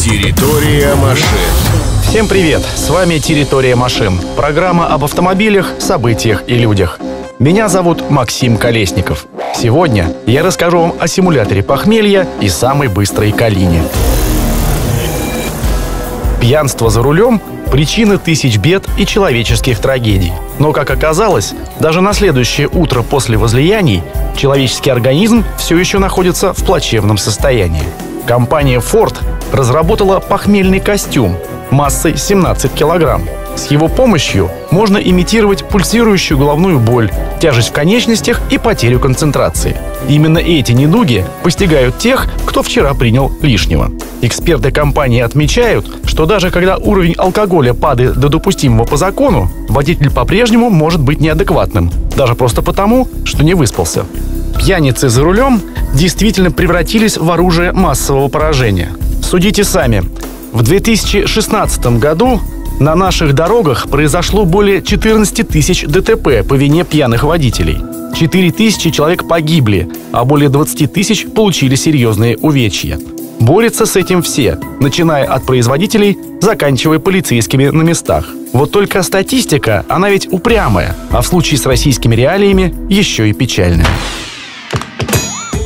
Территория машин. Всем привет! С вами «Территория машин». Программа об автомобилях, событиях и людях. Меня зовут Максим Колесников. Сегодня я расскажу вам о симуляторе похмелья и самой быстрой «Калине». Пьянство за рулем – причина тысяч бед и человеческих трагедий. Но, как оказалось, даже на следующее утро после возлияний человеческий организм все еще находится в плачевном состоянии. Компания Ford разработала похмельный костюм массой 17 килограмм. С его помощью можно имитировать пульсирующую головную боль, тяжесть в конечностях и потерю концентрации. Именно эти недуги постигают тех, кто вчера принял лишнего. Эксперты компании отмечают, что даже когда уровень алкоголя падает до допустимого по закону, водитель по-прежнему может быть неадекватным, даже просто потому, что не выспался. Пьяницы за рулем действительно превратились в оружие массового поражения. Судите сами. В 2016 году на наших дорогах произошло более 14 тысяч ДТП по вине пьяных водителей. 4 тысячи человек погибли, а более 20 тысяч получили серьезные увечья. Борются с этим все, начиная от производителей, заканчивая полицейскими на местах. Вот только статистика, она ведь упрямая, а в случае с российскими реалиями еще и печальная.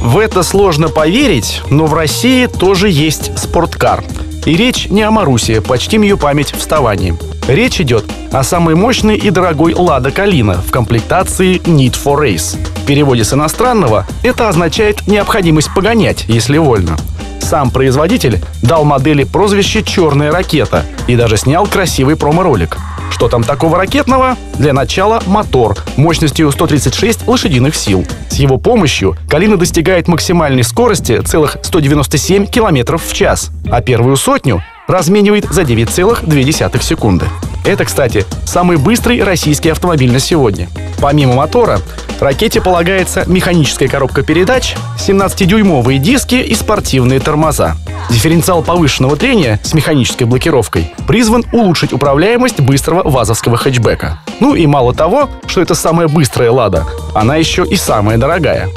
В это сложно поверить, но в России тоже есть спорткар. И речь не о Марусе, почтим ее память вставанием. Речь идет о самой мощной и дорогой «Лада Калина» в комплектации Need for Race. В переводе с иностранного это означает необходимость погонять, если вольно. Сам производитель дал модели прозвище «Черная ракета» и даже снял красивый промо-ролик. Что там такого ракетного? Для начала мотор мощностью 136 лошадиных сил. С его помощью «Калина» достигает максимальной скорости целых 197 км в час, а первую сотню разменивает за 9,2 секунды. Это, кстати, самый быстрый российский автомобиль на сегодня. Помимо мотора, ракете полагается механическая коробка передач, 17-дюймовые диски и спортивные тормоза. Дифференциал повышенного трения с механической блокировкой призван улучшить управляемость быстрого вазовского хэтчбека. Ну и мало того, что это самая быстрая «Лада», она еще и самая дорогая.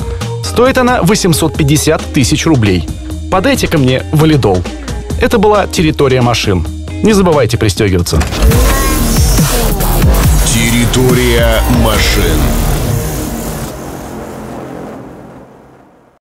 Стоит она 850 тысяч рублей. Подайте-ка мне валидол. Это была «Территория машин». Не забывайте пристегиваться. «Территория машин».